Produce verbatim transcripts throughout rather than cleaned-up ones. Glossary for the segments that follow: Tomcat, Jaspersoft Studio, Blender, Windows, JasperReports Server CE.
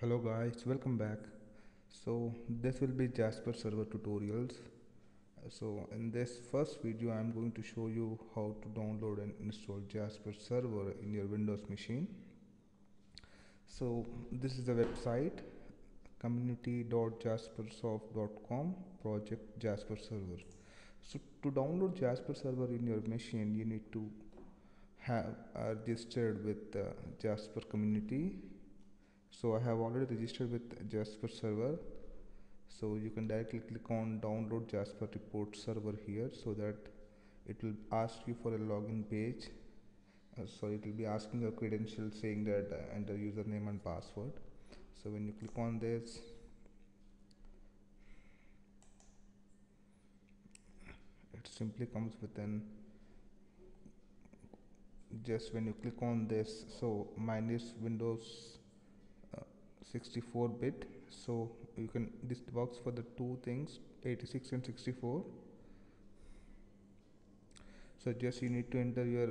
Hello guys, welcome back. So this will be Jasper server tutorials. So in this first video I am going to show you how to download and install Jasper server in your Windows machine. So this is the website community dot jaspersoft dot com, project Jasper server. So to download Jasper server in your machine, you need to have uh, registered with the uh, Jasper community. So I have already registered with Jasper server, so you can directly click on download Jasper report server here, so that it will ask you for a login page. Uh, so it will be asking your credentials, saying that uh, enter username and password. So when you click on this, it simply comes with an just when you click on this. So mine is Windows sixty-four bit, so you can, this works for the two things, eighty-six and sixty-four. So just you need to enter your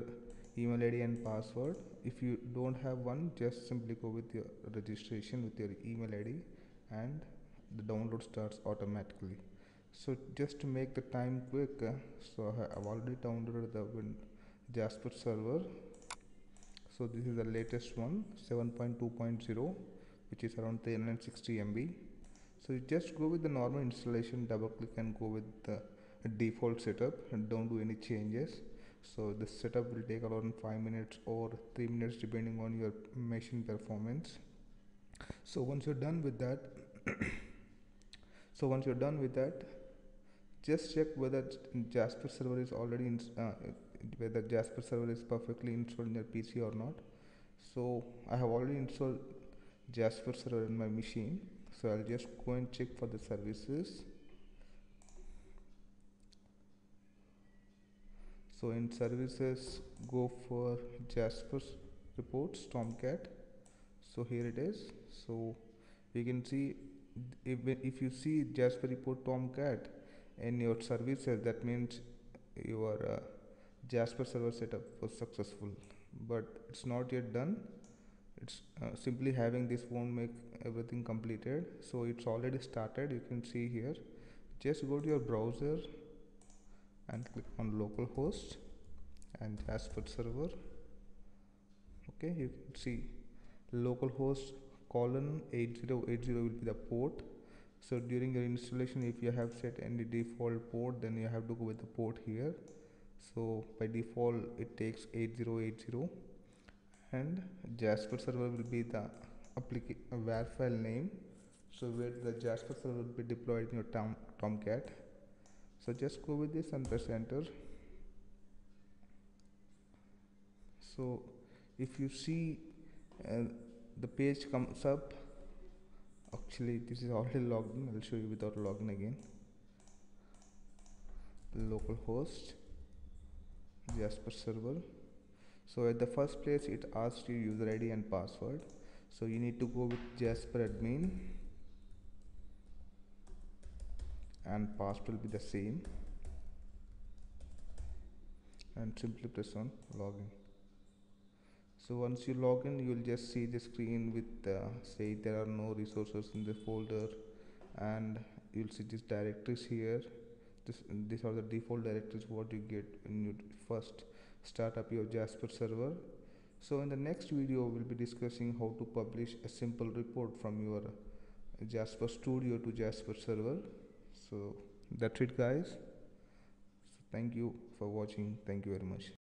email I D and password. If you don't have one, just simply go with your registration with your email I D and the download starts automatically. So just to make the time quick, uh, so I have already downloaded the Jasper server. So this is the latest one, seven point two point zero, which is around three hundred sixty M B. So you just go with the normal installation, double click and go with the default setup and don't do any changes. So the setup will take around five minutes or three minutes depending on your machine performance. So once you're done with that so once you're done with that just check whether Jasper server is already in, uh, whether Jasper server is perfectly installed in your P C or not. So I have already installed Jasper server in my machine, so I'll just go and check for the services. So in services, go for Jasper reports Tomcat. So here it is. So you can see if, if you see Jasper report Tomcat in your services, that means your uh, Jasper server setup was successful, but it's not yet done. It's uh, simply having this won't make everything completed. So it's already started, you can see here. Just go to your browser and click on localhost and Jasper server. Okay, you can see localhost colon eighty eighty will be the port. So during your installation, if you have set any default port, then you have to go with the port here. So by default it takes eighty eighty, and Jasper server will be the application var file name, so where the Jasper server will be deployed in your tom Tomcat. So just go with this and press enter. So if you see uh, the page comes up, actually this is already logged in, I'll show you without logging again. Localhost Jasper server. So at the first place it asks you user I D and password, so you need to go with Jasper admin and password will be the same, and simply press on login. So once you log in, you will just see the screen with uh, say there are no resources in the folder, and you will see these directories here. This, these are the default directories what you get when you first start up your Jasper server. So in the next video we'll be discussing how to publish a simple report from your Jasper Studio to Jasper server. So that's it guys, so thank you for watching, thank you very much.